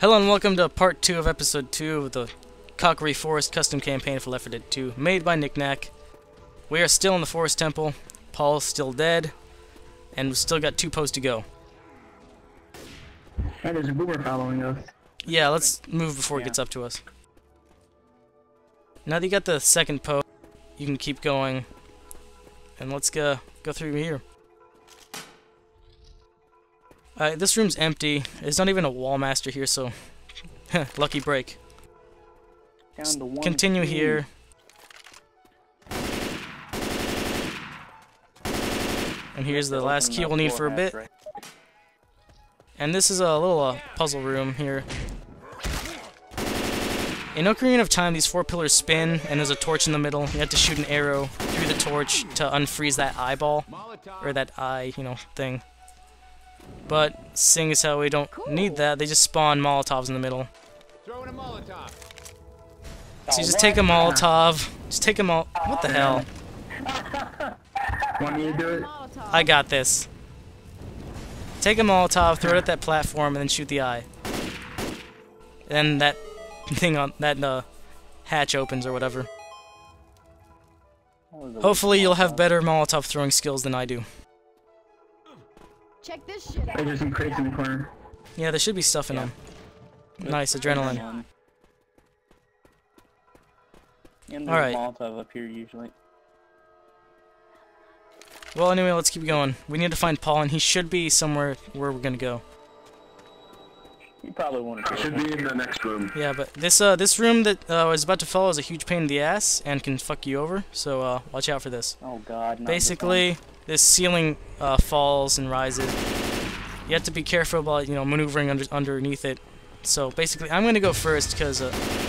Hello and welcome to part 2 of episode 2 of the Kokiri Forest custom campaign for Left 4 Dead 2, made by NickNak. We are still in the Forest Temple, Paul's still dead, and we've still got two posts to go. And there's a boomer following us. Yeah, let's move before it gets up to us. Now that you got the second post, you can keep going, and let's go through here. This room's empty. There's not even a wall master here, so lucky break. Continue here. And here's the last key we'll need for a bit. And this is a little puzzle room here. In Ocarina of Time, these four pillars spin, and there's a torch in the middle. You have to shoot an arrow through the torch to unfreeze that eyeball, or that eye, you know, thing. But seeing as how we don't need that, they just spawn Molotovs in the middle. Throwing a Molotov. So you just take a Molotov. Just take a What the hell? Want me to do it? I got this. Take a Molotov, throw it at that platform, and then shoot the eye. And that thing on that hatch opens or whatever. Hopefully, you'll have better Molotov throwing skills than I do. Check this shit out. There's some crates in the corner. Yeah, there should be stuff in them. Nice adrenaline. And there's a Molotov up here usually. Well, anyway, let's keep going. We need to find Paul, and he should be somewhere where we're gonna go. You probably want to. Should be in the next room. Yeah, but this room that I was about to follow is a huge pain in the ass and can fuck you over. So watch out for this. Oh God. Basically. This ceiling falls and rises. You have to be careful about, you know, maneuvering underneath it. So basically, I'm gonna go first because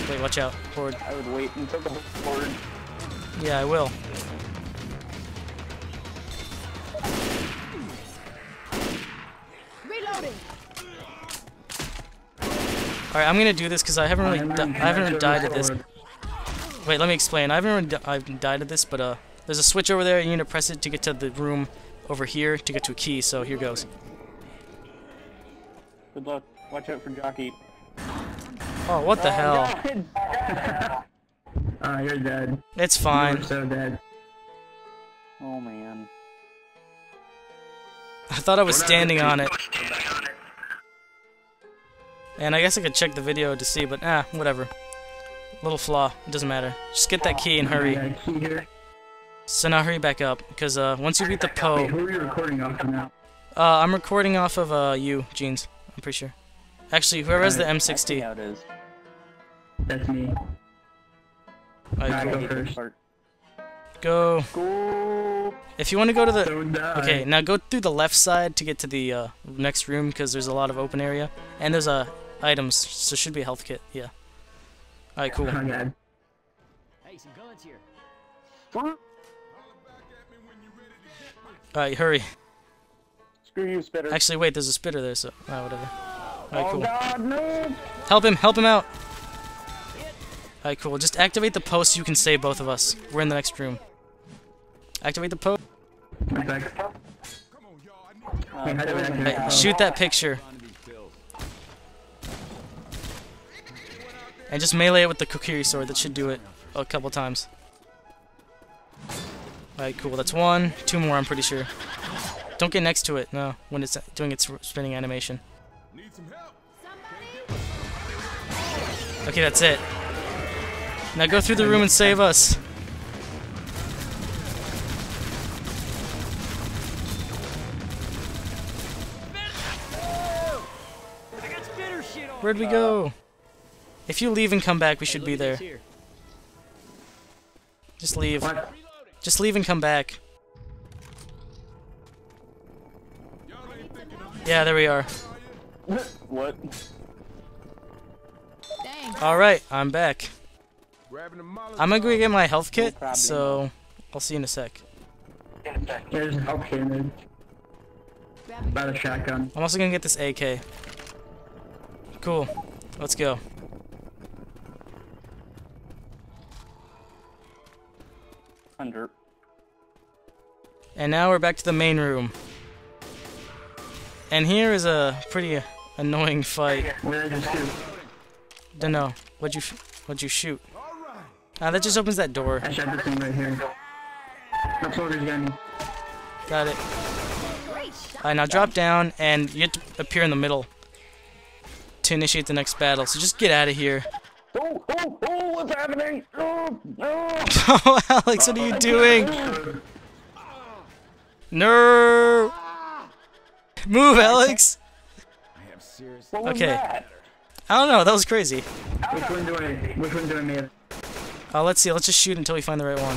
wait, watch out, horde. I would wait until the horde. Yeah, I will. Reloading. All right, I'm gonna do this because I haven't really, I haven't died at this. Wait, let me explain. I haven't really died at this, but there's a switch over there, you need to press it to get to the room over here to get to a key, so here goes. Good luck. Watch out for Jockey. Oh, what the hell? Oh, you're dead. It's fine. You're so dead. Oh, man. I thought I was standing on it. And I guess I could check the video to see, but whatever. Little flaw. It doesn't matter. Just get that key and hurry. So now hurry back up, because once you beat the PO... Who are you recording off of now? I'm recording off of you, Jeans. I'm pretty sure. Actually, whoever has the M60. How it is. That's me. I go first. Go. If you want to go to the... Okay, now go through the left side to get to the next room, because there's a lot of open area. And there's items, so should be a health kit, yeah. Alright, cool. Hey, some guns here. What? Alright, hurry. Screw you, spitter. Actually, wait, there's a spitter there, so... Ah, whatever. Alright, cool. God, no. Help him out! Alright, cool. Just activate the post so you can save both of us. We're in the next room. Activate the post. Right, shoot that picture. And just melee it with the Kokiri sword. That should do it a couple times. Alright, cool. That's one. Two more, I'm pretty sure. Don't get next to it, no, when it's doing its spinning animation. Need some help. Okay, that's it. Now go through the room and save us. Where'd we go? If you leave and come back, we should be there. Just leave. Just leave and come back. Yeah, there we are. What? Alright, I'm back. I'm gonna go get my health kit, so I'll see you in a sec. There's a health kit, man. About a shotgun. I'm also gonna get this AK. Cool. Let's go. And now we're back to the main room. And here is a pretty annoying fight. Dunno. What'd you shoot? That just opens that door. I shot this thing right here. That's what he's getting. Got it. Alright, now drop down, and you have to appear in the middle to initiate the next battle. So just get out of here. Oh, oh, oh, what's happening? Oh, oh. Oh, Alex, what are you doing? No! Move, Alex! Okay. I don't know, that was crazy. Which one do I need? Let's see, let's just shoot until we find the right one.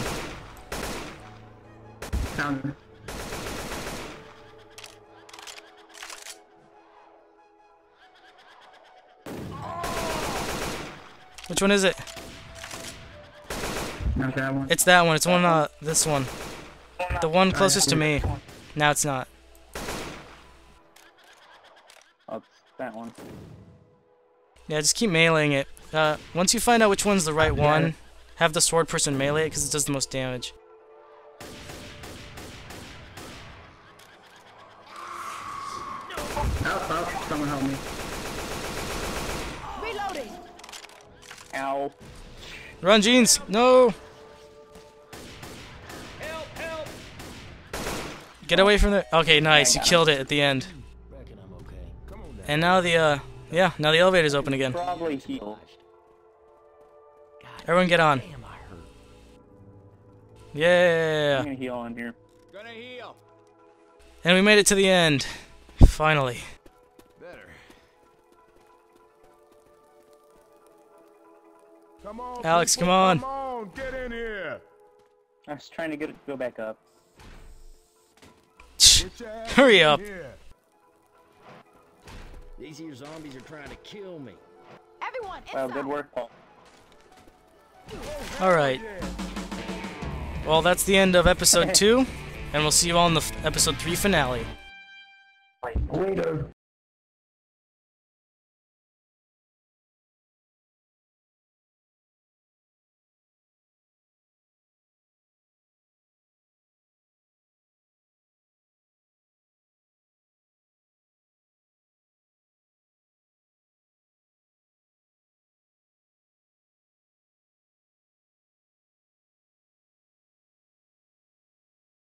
Which one is it? Not that one. It's that one. It's one, this one. The one closest to me. Now it's not. Oh, it's that one. Yeah, just keep meleeing it. Once you find out which one's the right one, have the sword person melee it because it does the most damage. Oh, someone help me. Reloading. Ow. Run, Jeans! No! Help, help. Get away from there. Okay, nice. You killed it at the end. And now the, yeah, now the elevator's open again. Probably healed. Everyone get on. Yeah! I'm gonna heal on here. Gonna heal. And we made it to the end. Finally. Better. Come on, Alex, people, come on! Get in here! I was trying to get it to go back up. Hurry up! These here zombies are trying to kill me. Everyone, wow, good work, Paul. Alright. Well, that's the end of episode 2, and we'll see you all in the episode 3 finale. Later.